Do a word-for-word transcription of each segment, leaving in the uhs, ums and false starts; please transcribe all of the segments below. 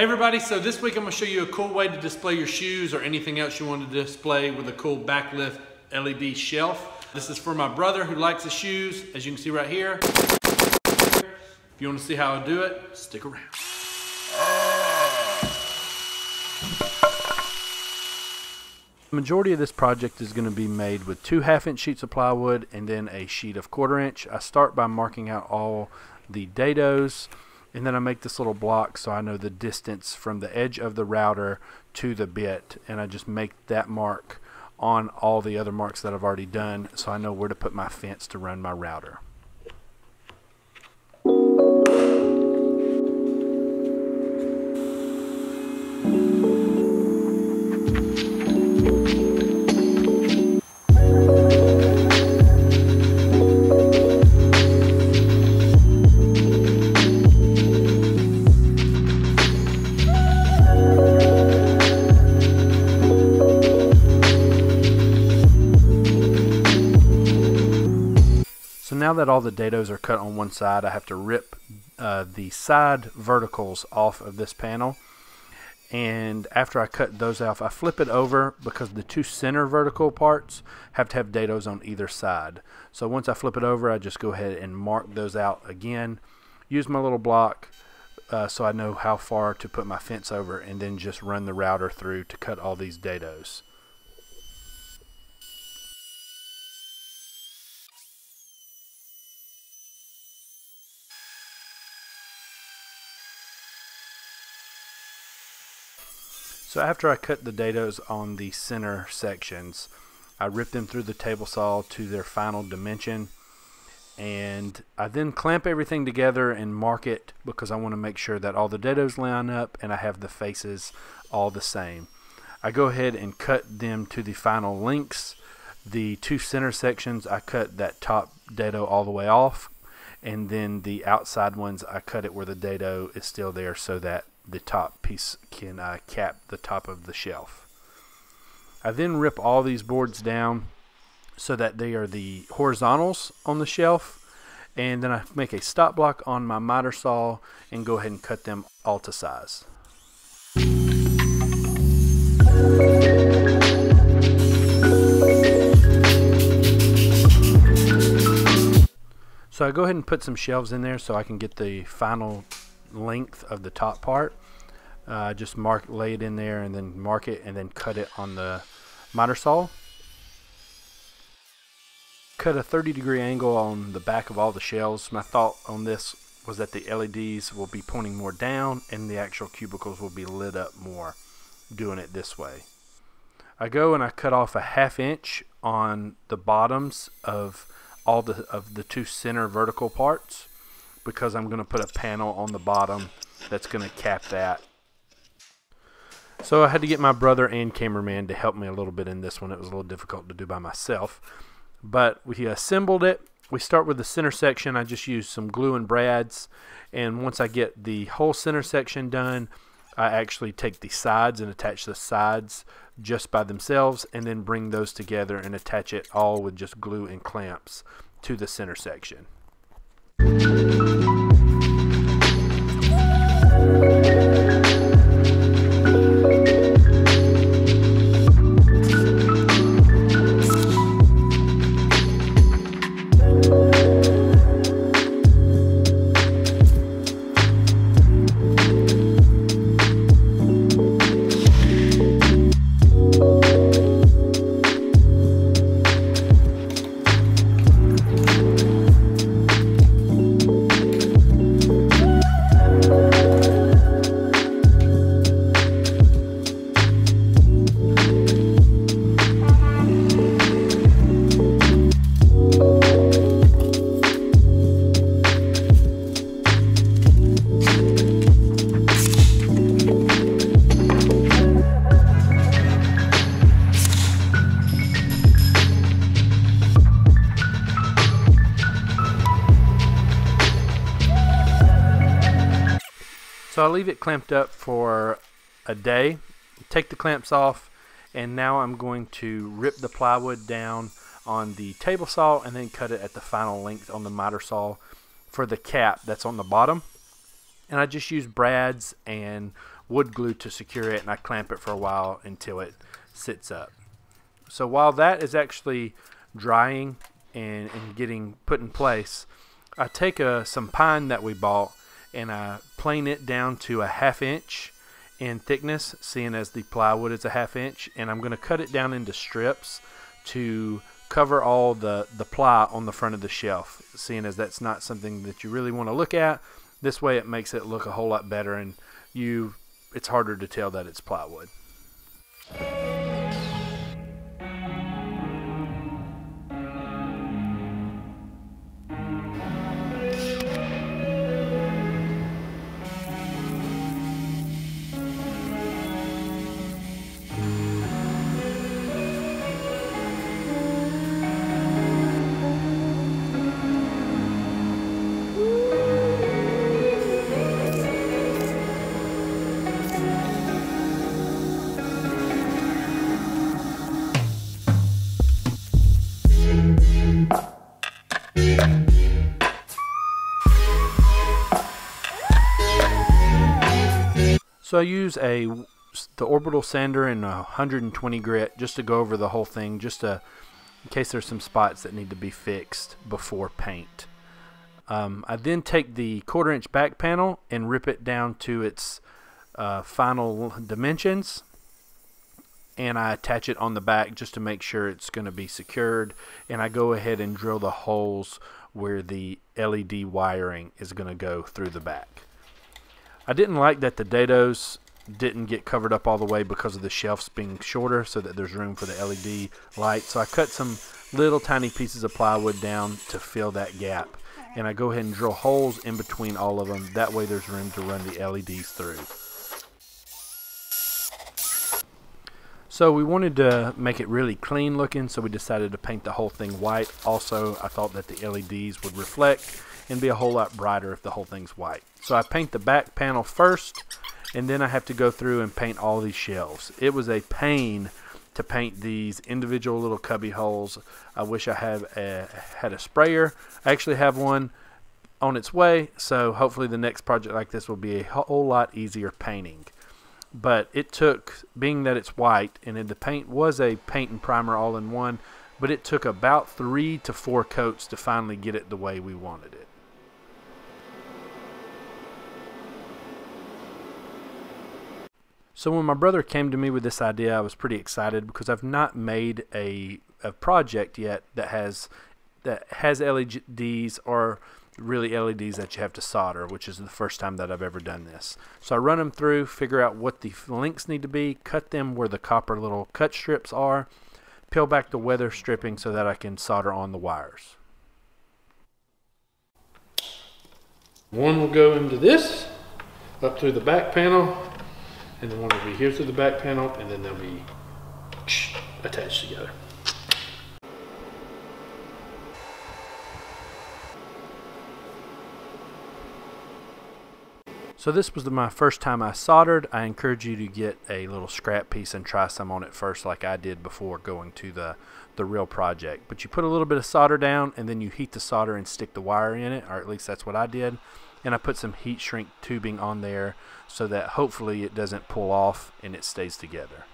Hey everybody, so this week I'm going to show you a cool way to display your shoes or anything else you want to display with a cool backlit L E D shelf. This is for my brother who likes his shoes, as you can see right here. If you want to see how I do it, stick around. The majority of this project is going to be made with two half inch sheets of plywood and then a sheet of quarter inch. I start by marking out all the dados. And then I make this little block so I know the distance from the edge of the router to the bit. And I just make that mark on all the other marks that I've already done so I know where to put my fence to run my router. Now that all the dados are cut on one side, I have to rip uh, the side verticals off of this panel, and after I cut those off, I flip it over because the two center vertical parts have to have dados on either side. So once I flip it over, I just go ahead and mark those out again, use my little block uh, so I know how far to put my fence over, and then just run the router through to cut all these dados. So after I cut the dados on the center sections, I rip them through the table saw to their final dimension, and I then clamp everything together and mark it because I want to make sure that all the dados line up and I have the faces all the same. I go ahead and cut them to the final lengths. The two center sections, I cut that top dado all the way off, and then the outside ones, I cut it where the dado is still there so that the top piece can uh, cap the top of the shelf. I then rip all these boards down so that they are the horizontals on the shelf, and then I make a stop block on my miter saw and go ahead and cut them all to size. So I go ahead and put some shelves in there so I can get the final length of the top part. Uh, just mark, lay it in there, and then mark it, and then cut it on the miter saw. Cut a thirty degree angle on the back of all the shelves. My thought on this was that the L E Ds will be pointing more down and the actual cubicles will be lit up more doing it this way. I go and I cut off a half inch on the bottoms of all the of the two center vertical parts, because I'm going to put a panel on the bottom that's going to cap that. So I had to get my brother and cameraman to help me a little bit in this one. It was a little difficult to do by myself, but we assembled it. We start with the center section. I just used some glue and brads, and once I get the whole center section done, I actually take the sides and attach the sides just by themselves, and then bring those together and attach it all with just glue and clamps to the center section. So I leave it clamped up for a day, take the clamps off, and now I'm going to rip the plywood down on the table saw and then cut it at the final length on the miter saw for the cap that's on the bottom. And I just use brads and wood glue to secure it, and I clamp it for a while until it sits up. So while that is actually drying and, and getting put in place, I take a, some pine that we bought and I plane it down to a half inch in thickness, seeing as the plywood is a half inch, and I'm going to cut it down into strips to cover all the, the ply on the front of the shelf, seeing as that's not something that you really want to look at. This way it makes it look a whole lot better, and you it's harder to tell that it's plywood. So I use a, the orbital sander and a one hundred twenty grit just to go over the whole thing, just to, in case there's some spots that need to be fixed before paint. Um, I then take the quarter inch back panel and rip it down to its uh, final dimensions, and I attach it on the back just to make sure it's going to be secured, and I go ahead and drill the holes where the L E D wiring is going to go through the back. I didn't like that the dados didn't get covered up all the way because of the shelves being shorter, so that there's room for the L E D light. So I cut some little tiny pieces of plywood down to fill that gap. And I go ahead and drill holes in between all of them. That way there's room to run the L E Ds through. So we wanted to make it really clean looking, so we decided to paint the whole thing white. Also, I thought that the L E Ds would reflect and be a whole lot brighter if the whole thing's white. So I paint the back panel first, and then I have to go through and paint all these shelves. It was a pain to paint these individual little cubby holes. I wish I had a, had a sprayer. I actually have one on its way, so hopefully the next project like this will be a whole lot easier painting. But it took, being that it's white, and the paint was a paint and primer all in one, but it took about three to four coats to finally get it the way we wanted it. So when my brother came to me with this idea, I was pretty excited because I've not made a, a project yet that has that has L E Ds, or really L E Ds that you have to solder, which is the first time that I've ever done this. So I run them through, figure out what the links need to be, cut them where the copper little cut strips are, peel back the weather stripping so that I can solder on the wires. One will go into this, up through the back panel, and then one will be here through the back panel, and then they'll be attached together. So this was the, my first time I soldered. I encourage you to get a little scrap piece and try some on it first, like I did before going to the, the real project. But you put a little bit of solder down, and then you heat the solder and stick the wire in it, or at least that's what I did. And I put some heat shrink tubing on there so that hopefully it doesn't pull off and it stays together.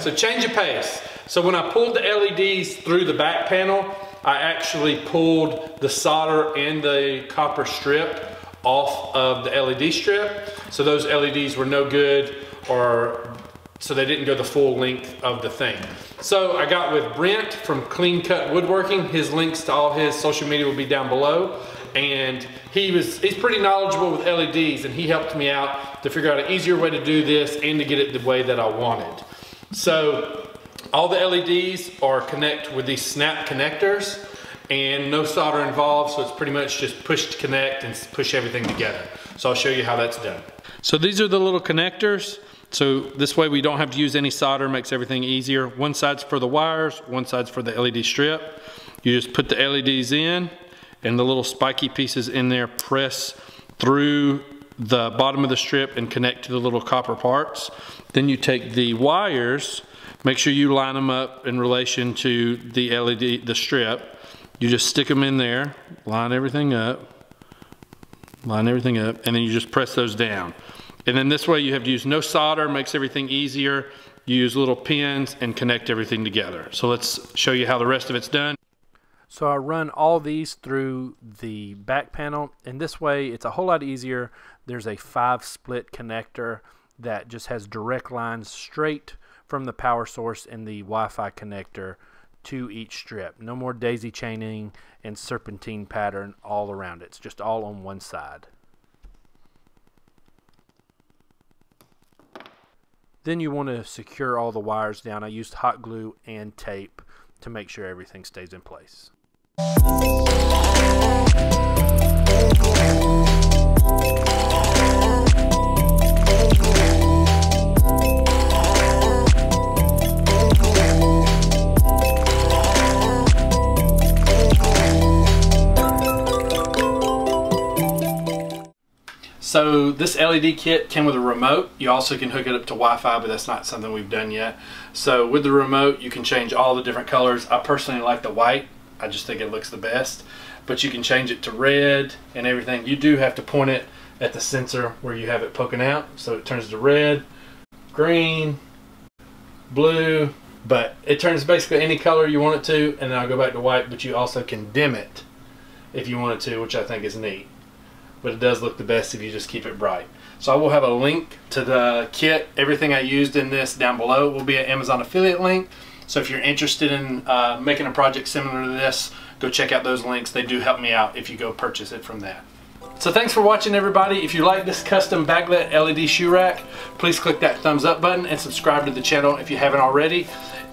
So change of pace. So when I pulled the L E Ds through the back panel, I actually pulled the solder and the copper strip off of the L E D strip. So those L E Ds were no good, or so they didn't go the full length of the thing. So I got with Brent from Clean Cut Woodworking. His links to all his social media will be down below. And he was, he's pretty knowledgeable with L E Ds, and he helped me out to figure out an easier way to do this and to get it the way that I wanted. So all the L E Ds are connect with these snap connectors, and no solder involved, so it's pretty much just push to connect and push everything together. So I'll show you how that's done. So these are the little connectors. So this way we don't have to use any solder, makes everything easier. One side's for the wires, one side's for the L E D strip. You just put the L E Ds in, and the little spiky pieces in there press through the bottom of the strip and connect to the little copper parts. Then you take the wires, make sure you line them up in relation to the L E D, the strip. You just stick them in there, line everything up, line everything up, and then you just press those down. And then this way you have to use no solder, makes everything easier. You use little pins and connect everything together. So let's show you how the rest of it's done. So I run all these through the back panel, and this way it's a whole lot easier. There's a five split connector that just has direct lines straight from the power source and the Wi-Fi connector to each strip. No more daisy chaining and serpentine pattern all around it. It's just all on one side. Then you want to secure all the wires down. I used hot glue and tape to make sure everything stays in place. So this L E D kit came with a remote. You also can hook it up to Wi-Fi, but that's not something we've done yet. So with the remote, you can change all the different colors. I personally like the white. I just think it looks the best. But you can change it to red and everything. You do have to point it at the sensor where you have it poking out. So it turns to red, green, blue, but it turns basically any color you want it to, and then I'll go back to white, but you also can dim it if you want it to, which I think is neat. But it does look the best if you just keep it bright. So I will have a link to the kit. Everything I used in this down below will be an Amazon affiliate link. So if you're interested in uh, making a project similar to this, go check out those links. They do help me out if you go purchase it from that. So thanks for watching, everybody. If you like this custom backlit L E D shoe rack, please click that thumbs up button and subscribe to the channel if you haven't already.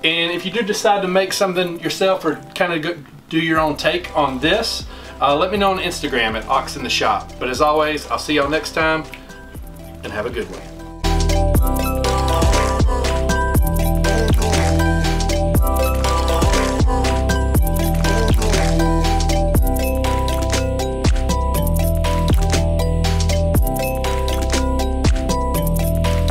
And if you do decide to make something yourself or kind of do your own take on this, Uh, let me know on Instagram at Ox In The Shop. But as always, I'll see y'all next time, and have a good one.